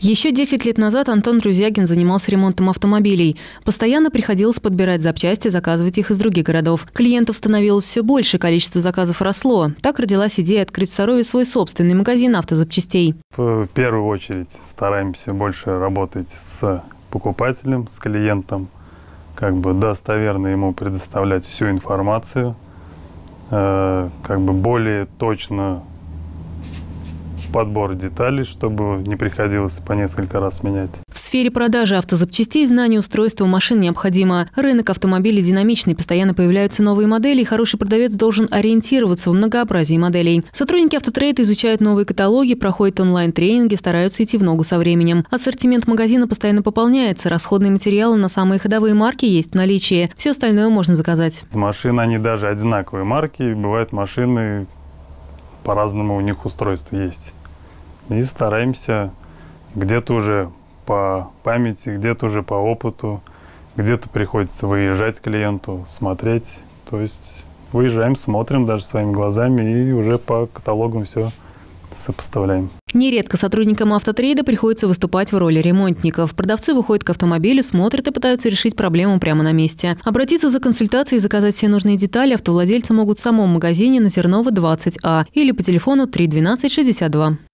Еще 10 лет назад Антон Друзьягин занимался ремонтом автомобилей. Постоянно приходилось подбирать запчасти, заказывать их из других городов. Клиентов становилось все больше, количество заказов росло. Так родилась идея открыть в Сарове свой собственный магазин автозапчастей. В первую очередь стараемся больше работать с покупателем, с клиентом, как бы достоверно ему предоставлять всю информацию, как бы более точно подбор деталей, чтобы не приходилось по несколько раз менять. В сфере продажи автозапчастей знание устройства машин необходимо. Рынок автомобилей динамичный, постоянно появляются новые модели, и хороший продавец должен ориентироваться в многообразии моделей. Сотрудники автотрейда изучают новые каталоги, проходят онлайн-тренинги, стараются идти в ногу со временем. Ассортимент магазина постоянно пополняется, расходные материалы на самые ходовые марки есть в наличии. Все остальное можно заказать. Машины, они даже одинаковые марки, бывают машины, по-разному у них устройства есть. И стараемся где-то уже по памяти, где-то уже по опыту, где-то приходится выезжать клиенту, смотреть. То есть выезжаем, смотрим даже своими глазами и уже по каталогам все сопоставляем. Нередко сотрудникам автотрейда приходится выступать в роли ремонтников. Продавцы выходят к автомобилю, смотрят и пытаются решить проблему прямо на месте. Обратиться за консультацией и заказать все нужные детали автовладельцы могут в самом магазине на Зернова 20А или по телефону 312 62.